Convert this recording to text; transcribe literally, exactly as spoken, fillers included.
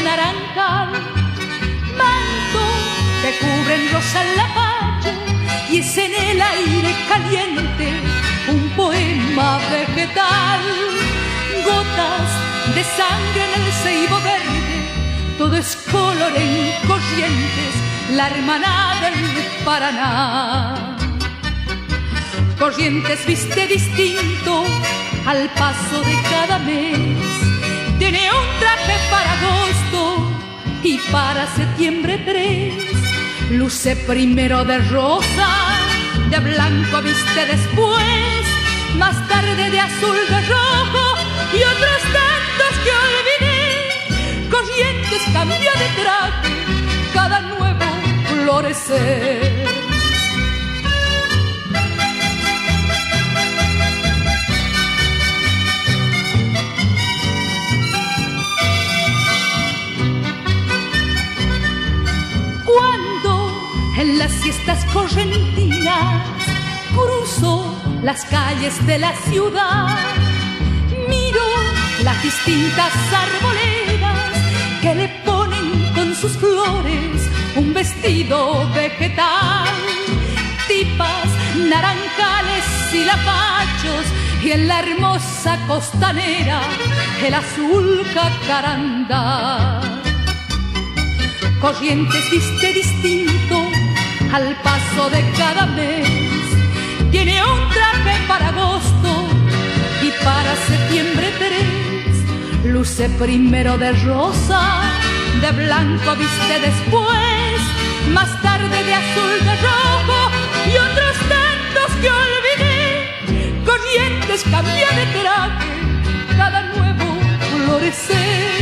el naranjal, mantos que cubren rosa en la valle, y es en el aire caliente un poema vegetal. Gotas de sangre en el ceibo verde, todo es color en corrientes, la hermana del Paraná. Corrientes viste distinto al paso de cada mes, tiene un traje para agosto y para septiembre tres. Luce primero de rosa, de blanco viste después, más tarde de azul, de rojo y otros tantos que olvidé. Corrientes cambió de traje cada nuevo florecer. En las siestas correntinas cruzo las calles de la ciudad, miro las distintas arboledas que le ponen con sus flores un vestido vegetal. Tipas, naranjales y lapachos, y en la hermosa costanera el azul jacarandá. Corrientes viste distinto al paso de cada mes, tiene un traje para agosto y para septiembre tres. Luce primero de rosa, de blanco viste después, más tarde de azul, de rojo y otros tantos que olvidé. Corrientes cambia de traje cada nuevo florecer.